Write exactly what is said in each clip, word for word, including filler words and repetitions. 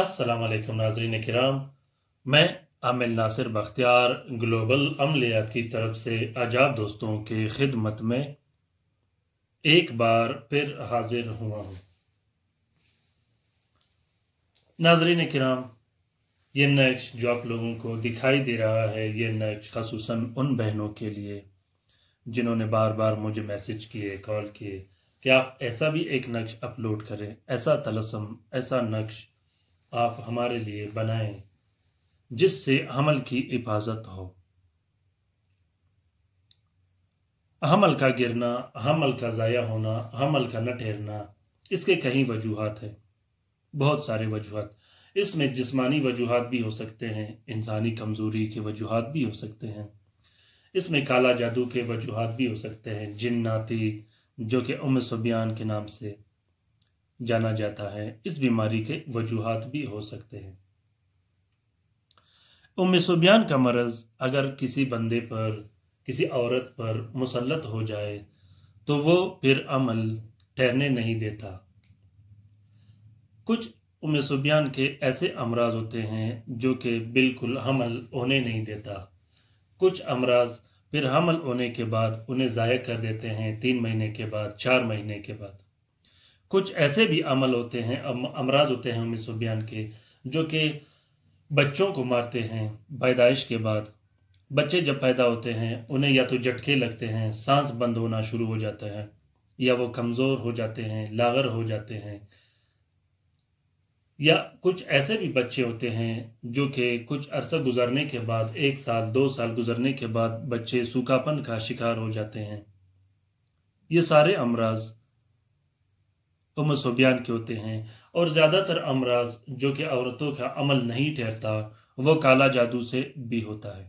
अस्सलाम वालेकुम नाज़रीन किराम, मैं आमिल नासिर बख्तियार ग्लोबल अमलियात की तरफ से आजाब दोस्तों के खिदमत में एक बार फिर हाजिर हुआ हूँ। नाज़रीन किराम, ये नक्श जो आप लोगों को दिखाई दे रहा है, ये नक्श ख़ासूसन उन बहनों के लिए जिन्होंने बार बार मुझे मैसेज किए, कॉल किए कि आप ऐसा भी एक नक्श अपलोड करें, ऐसा तलस्सुम, ऐसा नक्श आप हमारे लिए बनाएं जिससे हमल की हिफाजत हो। हमल का गिरना, हमल का ज़ाया होना, हमल का न ठहरना, इसके कई वजूहात हैं, बहुत सारे वजूहात। इसमें जिस्मानी वजूहात भी हो सकते हैं, इंसानी कमज़ोरी के वजूहात भी हो सकते हैं, इसमें काला जादू के वजूहात भी हो सकते हैं, जिन्नाती जो कि उमे सूबियान के नाम से जाना जाता है, इस बीमारी के वजूहात भी हो सकते हैं। उमे सूबियान का मरज़ अगर किसी बंदे पर, किसी औरत पर मुसल्लत हो जाए तो वो फिर अमल ठहरने नहीं देता। कुछ उमे सूबियान के ऐसे अमराज होते हैं जो कि बिल्कुल हमल होने नहीं देता। कुछ अमराज फिर हमल होने के बाद उन्हें ज़ाया कर देते हैं, तीन महीने के बाद, चार महीने के बाद। कुछ ऐसे भी अमल होते हैं, अमराज होते हैं उमे सूबियान के, जो कि बच्चों को मारते हैं पैदाइश के बाद। बच्चे जब पैदा होते हैं उन्हें या तो झटके लगते हैं, सांस बंद होना शुरू हो जाता है, या वो कमज़ोर हो जाते हैं, लाग़र हो जाते हैं। या कुछ ऐसे भी बच्चे होते हैं जो कि कुछ अरसा गुजरने के बाद, एक साल दो साल गुजरने के बाद, बच्चे सूखापन का शिकार हो जाते हैं। ये सारे अमराज उमे सूबियान के होते हैं। और ज़्यादातर अमराज जो कि औरतों का अमल नहीं ठहरता, वो काला जादू से भी होता है।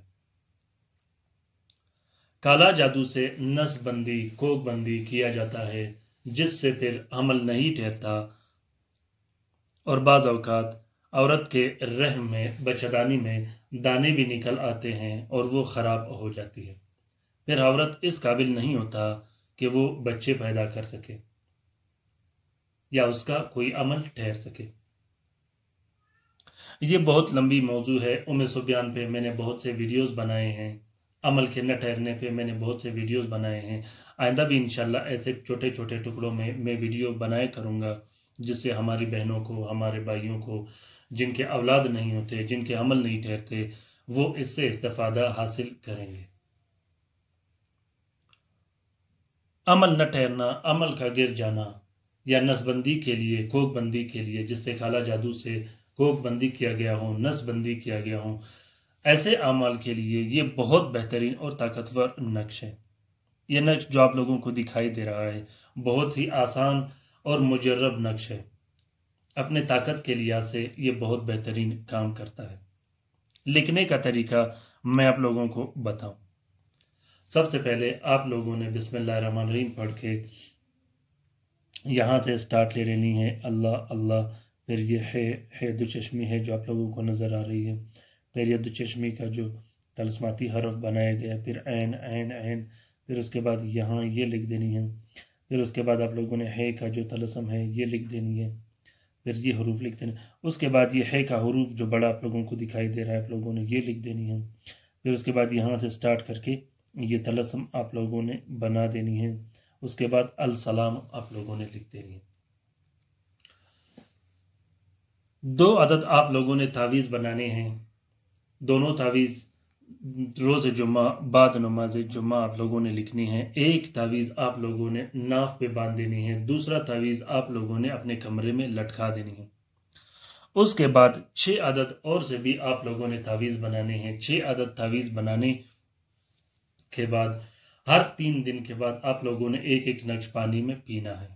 काला जादू से नसबंदी, कोकबंदी किया जाता है, जिससे फिर अमल नहीं ठहरता। और बाज़ औक़ात औरत के रहम में, बच्चेदानी में दाने भी निकल आते हैं और वो ख़राब हो जाती है। फिर औरत इस काबिल नहीं होता कि वो बच्चे पैदा कर सके या उसका कोई अमल ठहर सके। ये बहुत लंबी मौजू है। उमे सूबियान पे मैंने बहुत से वीडियोस बनाए हैं, अमल के न ठहरने पे मैंने बहुत से वीडियोस बनाए हैं। आइंदा भी इंशाल्लाह ऐसे छोटे छोटे टुकड़ों में मैं वीडियो बनाए करूँगा, जिससे हमारी बहनों को, हमारे भाइयों को, जिनके औलाद नहीं होते, जिनके अमल नहीं ठहरते, वो इससे इस्तेफादा हासिल करेंगे। अमल न ठहरना, अमल का गिर जाना, या नसबंदी के लिए, कोकबंदी के लिए, जिससे काला जादू से कोकबंदी किया गया हो, नसबंदी किया गया हो, ऐसे अमल के लिए ये बहुत बेहतरीन और ताकतवर नक्श है। ये नक्श जो आप लोगों को दिखाई दे रहा है, बहुत ही आसान और मुजर्रब नक्श है। अपने ताकत के लिहाज से ये बहुत बेहतरीन काम करता है। लिखने का तरीका मैं आप लोगों को बताऊं। सबसे पहले आप लोगों ने बिस्मिल्लाहिर्रहमानिर्रहीम पढ़ के यहाँ से स्टार्ट ले लेनी है। अल्लाह अल्लाह, फिर ये है है दुश्चश्मी है जो आप लोगों को नज़र आ रही है। फिर ये दुश्चश्मी का जो तलस्माती हरफ बनाया गया, फिर ऐन ऐन ऐन, फिर उसके बाद यहाँ ये लिख देनी है। फिर उसके बाद आप लोगों ने है का जो तलस्सुम है ये लिख देनी है। फिर ये हरूफ लिख देने, उसके बाद ये है का हरूफ जो बड़ा आप लोगों को दिखाई दे रहा है, आप लोगों ने ये लिख देनी है। फिर उसके बाद यहाँ से स्टार्ट करके ये तलस्सुम आप लोगों ने बना देनी है। उसके बाद अल सलाम आप लोगों ने लिख देनी है। दो अदद आप लोगों ने तावीज़ बनाने हैं। दोनों तावीज़ रोज़ जुम्मा बाद नमाज जुम्मा आप लोगों ने लिखनी है। एक तावीज़ आप लोगों ने नाफ पे बांध देनी है, दूसरा तावीज़ आप लोगों ने अपने कमरे में लटका देनी है। उसके बाद छः आदत और से भी आप लोगों ने तावीज़ बनाने हैं। छः आदत तावीज़ बनाने के बाद हर तीन दिन के बाद आप लोगों ने एक एक नक्श पानी में पीना है।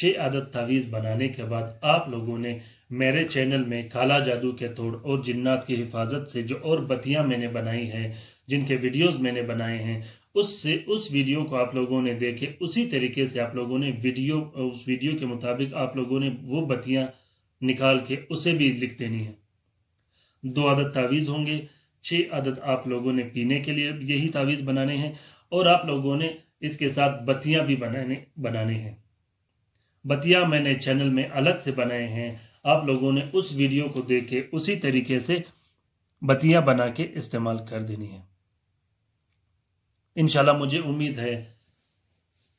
छः आदत तावीज़ बनाने के बाद आप लोगों ने मेरे चैनल में काला जादू के तोड़ और जिन्नात की हिफाजत से जो और बतियाँ मैंने बनाई हैं, जिनके वीडियोस मैंने बनाए हैं, उससे उस वीडियो को आप लोगों ने देखे, उसी तरीके से आप लोगों ने वीडियो, उस वीडियो के मुताबिक आप लोगों ने वो बतियाँ निकाल के उसे भी लिख देनी है। दो आदत तावीज़ होंगे, छः आदत आप लोगों ने पीने के लिए यही तावीज़ बनाने हैं, और आप लोगों ने इसके साथ बतियाँ भी बनाने बनाने हैं। बतिया मैंने चैनल में अलग से बनाए हैं, आप लोगों ने उस वीडियो को देख के उसी तरीके से बतिया बना के इस्तेमाल कर देनी है। इंशाल्लाह मुझे उम्मीद है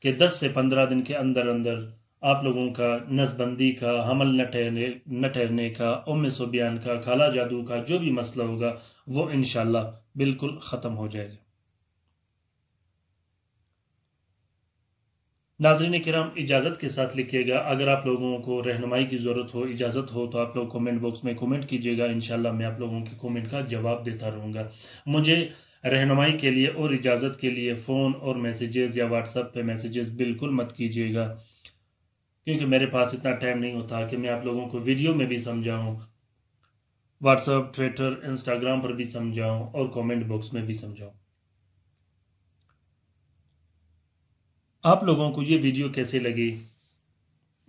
कि दस से पंद्रह दिन के अंदर अंदर आप लोगों का नसबंदी का, हमल न ठहरने न ठहरने का, उमे सूबियान का, खाला जादू का जो भी मसला होगा वो इंशाल्लाह बिल्कुल ख़त्म हो जाएगा। नाज़रीन किराम, इजाज़त के साथ लिखिएगा। अगर आप लोगों को रहनुमाई की ज़रूरत हो, इजाज़त हो तो आप लोग कमेंट बॉक्स में कमेंट कीजिएगा। इंशाल्लाह मैं आप लोगों के कमेंट का जवाब देता रहूँगा। मुझे रहनुमाई के लिए और इजाज़त के लिए फ़ोन और मैसेजेस या व्हाट्सएप पे मैसेजेस बिल्कुल मत कीजिएगा, क्योंकि मेरे पास इतना टाइम नहीं होता कि मैं आप लोगों को वीडियो में भी समझाऊँ, व्हाट्सएप, ट्विटर, इंस्टाग्राम पर भी समझाऊँ और कमेंट बॉक्स में भी समझाऊँ। आप लोगों को ये वीडियो कैसे लगी,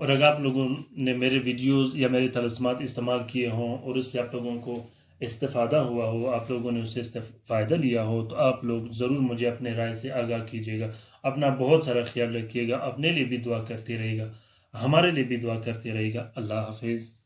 और अगर आप लोगों ने मेरे वीडियोस या मेरे तलस्मात इस्तेमाल किए हों और उससे आप लोगों को इस्तिफादा हुआ हो, आप लोगों ने उससे फ़ायदा लिया हो, तो आप लोग ज़रूर मुझे अपने राय से आगाह कीजिएगा। अपना बहुत सारा ख्याल रखिएगा। अपने लिए भी दुआ करते रहिएगा, हमारे लिए भी दुआ करते रहिएगा। अल्लाह हाफिज़।